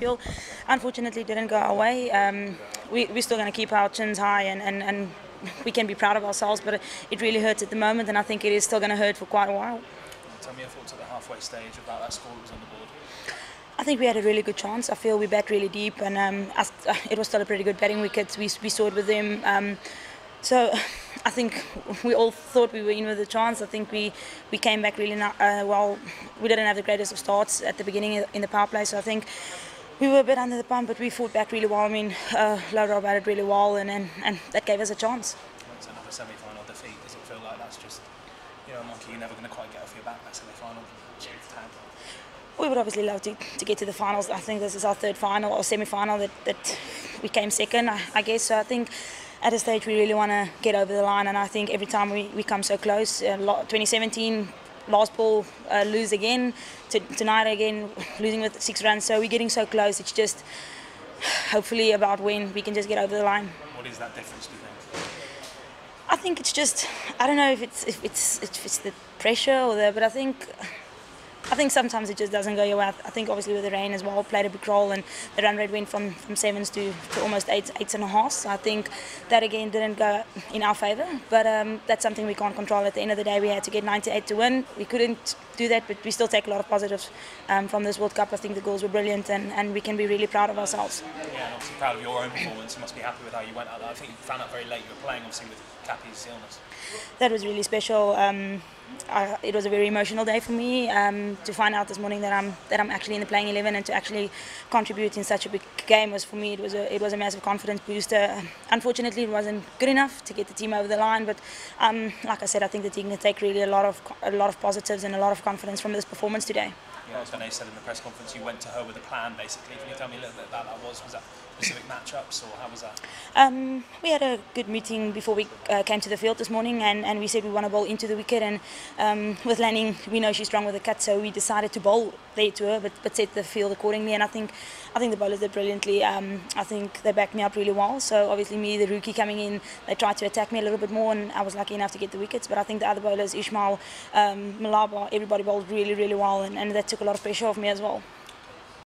feel unfortunately didn't go our way. We're still going to keep our chins high and we can be proud of ourselves, but it really hurts at the moment, and I think it is still going to hurt for quite a while. Tell me your thoughts at the halfway stage about that score that was on the board. I think we had a really good chance. I feel we bet really deep, and it was still a pretty good betting wicket. We saw it with them. So I think we all thought we were in with a chance. I think we came back really well. We didn't have the greatest of starts at the beginning in the power play, so I think we were a bit under the pump, but we fought back really well. I mean, Laura batted really well, and that gave us a chance. It's another semi-final defeat. Does it feel like that's just, you know, a monkey you're never going to quite get off your back, that semi-final tag? We would obviously love to get to the finals. I think this is our third final or semi-final that we came second, I guess. So I think at a stage we really want to get over the line, and I think every time we come so close. 2017, last ball, lose again. Tonight again, losing with 6 runs. So we're getting so close. It's just hopefully about when we can just get over the line. What is that difference, do you think? I think it's just, I don't know if it's the pressure or but I think sometimes it just doesn't go your way. I think obviously with the rain as well played a big role, and the run rate went from 7s to almost 8, 8.5. So I think that again didn't go in our favour, but that's something we can't control. At the end of the day, we had to get 98 to win. We couldn't do that, but we still take a lot of positives from this World Cup. I think the goals were brilliant, and we can be really proud of ourselves. Yeah, and obviously proud of your own performance. You must be happy with how you went out there. I think you found out very late you were playing, obviously, with Cappy's illness. That was really special. It was a very emotional day for me to find out this morning that I'm actually in the playing 11, and to actually contribute in such a big game was, for me, it was a massive confidence booster. Unfortunately, it wasn't good enough to get the team over the line, but like I said, I think the team can take really a lot of positives and a lot of confidence from this performance today. Yeah, as Danae said in the press conference, you went to her with a plan, basically. Can you tell me a little bit about that? Was that specific matchups, or how was that? We had a good meeting before we came to the field this morning, and we said we want to bowl into the wicket, and with Lanning, we know she's strong with the cut, so we decided to bowl there to her, but set the field accordingly, and I think the bowlers did brilliantly. I think they backed me up really well, so obviously me, the rookie coming in, they tried to attack me a little bit more, and I was lucky enough to get the wickets, but I think the other bowlers, Ishmael, Malaba, everybody bowled really, really well, and that took a lot of pressure off me as well.